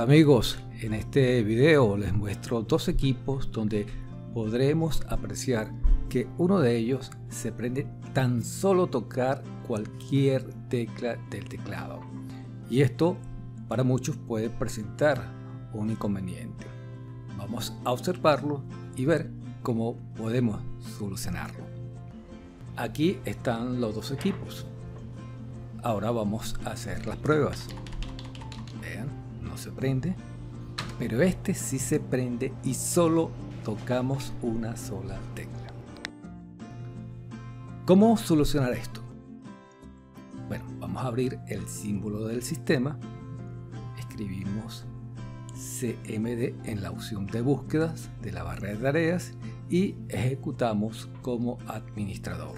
Hola amigos, en este video les muestro dos equipos donde podremos apreciar que uno de ellos se prende tan solo tocar cualquier tecla del teclado, y esto para muchos puede presentar un inconveniente. Vamos a observarlo y ver cómo podemos solucionarlo. Aquí están los dos equipos. Ahora vamos a hacer las pruebas. Vean, no se prende, pero este sí se prende y solo tocamos una sola tecla. ¿Cómo solucionar esto? Bueno, vamos a abrir el símbolo del sistema, escribimos CMD en la opción de búsquedas de la barra de tareas y ejecutamos como administrador.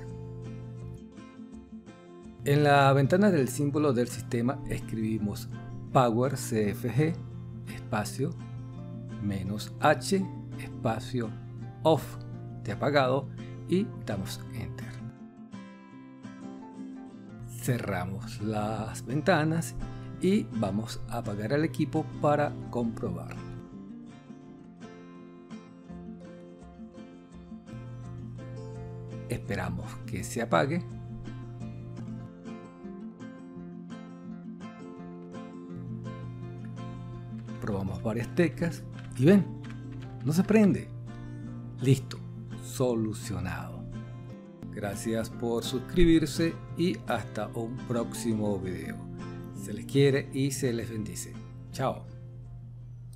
En la ventana del símbolo del sistema escribimos powercfg espacio -h espacio off de apagado y damos enter. Cerramos las ventanas y vamos a apagar el equipo para comprobar. Esperamos que se apague. Probamos varias teclas y ven, no se prende. Listo, solucionado. Gracias por suscribirse y hasta un próximo video. Se les quiere y se les bendice. Chao.